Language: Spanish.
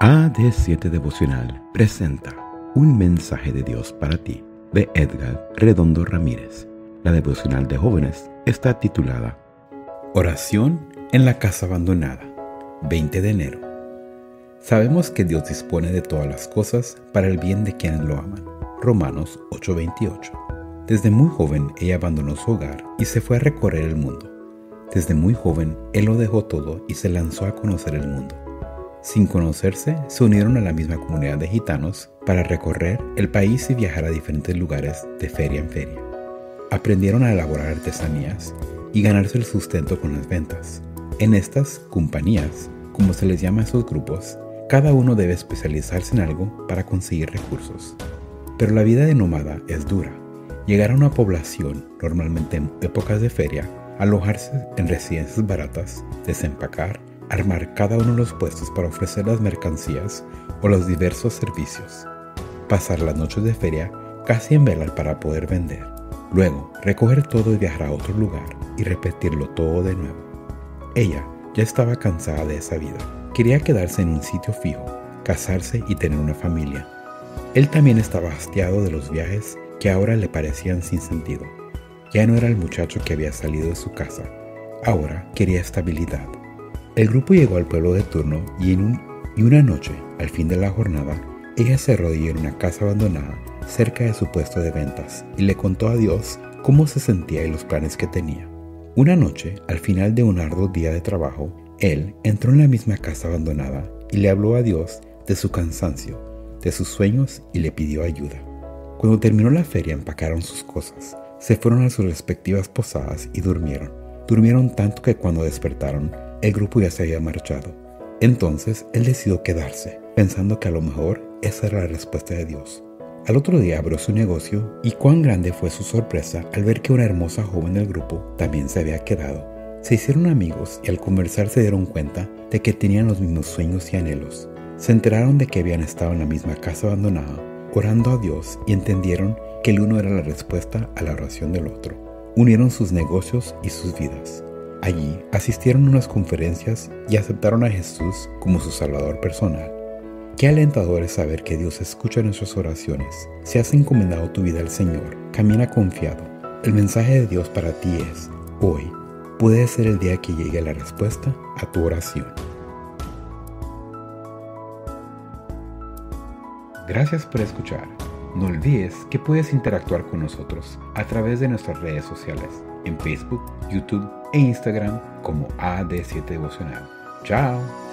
AD7 Devocional presenta un mensaje de Dios para ti, de Edgar Redondo Ramírez. La devocional de jóvenes está titulada Oración en la casa abandonada, 20 de enero. Sabemos que Dios dispone de todas las cosas para el bien de quienes lo aman. Romanos 8:28. Desde muy joven ella abandonó su hogar y se fue a recorrer el mundo. Desde muy joven él lo dejó todo y se lanzó a conocer el mundo. Sin conocerse, se unieron a la misma comunidad de gitanos para recorrer el país y viajar a diferentes lugares de feria en feria. Aprendieron a elaborar artesanías y ganarse el sustento con las ventas. En estas compañías, como se les llama a esos grupos, cada uno debe especializarse en algo para conseguir recursos. Pero la vida de nómada es dura. Llegar a una población, normalmente en épocas de feria, alojarse en residencias baratas, desempacar, armar cada uno de los puestos para ofrecer las mercancías o los diversos servicios. Pasar las noches de feria casi en velar para poder vender. Luego, recoger todo y viajar a otro lugar y repetirlo todo de nuevo. Ella ya estaba cansada de esa vida. Quería quedarse en un sitio fijo, casarse y tener una familia. Él también estaba hastiado de los viajes que ahora le parecían sin sentido. Ya no era el muchacho que había salido de su casa. Ahora quería estabilidad. El grupo llegó al pueblo de turno y una noche, al fin de la jornada, ella se arrodilló en una casa abandonada cerca de su puesto de ventas y le contó a Dios cómo se sentía y los planes que tenía. Una noche, al final de un arduo día de trabajo, él entró en la misma casa abandonada y le habló a Dios de su cansancio, de sus sueños y le pidió ayuda. Cuando terminó la feria empacaron sus cosas, se fueron a sus respectivas posadas y durmieron. Durmieron tanto que cuando despertaron, el grupo ya se había marchado. Entonces, él decidió quedarse, pensando que a lo mejor esa era la respuesta de Dios. Al otro día abrió su negocio y cuán grande fue su sorpresa al ver que una hermosa joven del grupo también se había quedado. Se hicieron amigos y al conversar se dieron cuenta de que tenían los mismos sueños y anhelos. Se enteraron de que habían estado en la misma casa abandonada, orando a Dios y entendieron que el uno era la respuesta a la oración del otro. Unieron sus negocios y sus vidas. Allí asistieron a unas conferencias y aceptaron a Jesús como su Salvador personal. Qué alentador es saber que Dios escucha nuestras oraciones. Si has encomendado tu vida al Señor, camina confiado. El mensaje de Dios para ti es, hoy puede ser el día que llegue la respuesta a tu oración. Gracias por escuchar. No olvides que puedes interactuar con nosotros a través de nuestras redes sociales, en Facebook, YouTube e Instagram como AD7 Devocional. ¡Chao!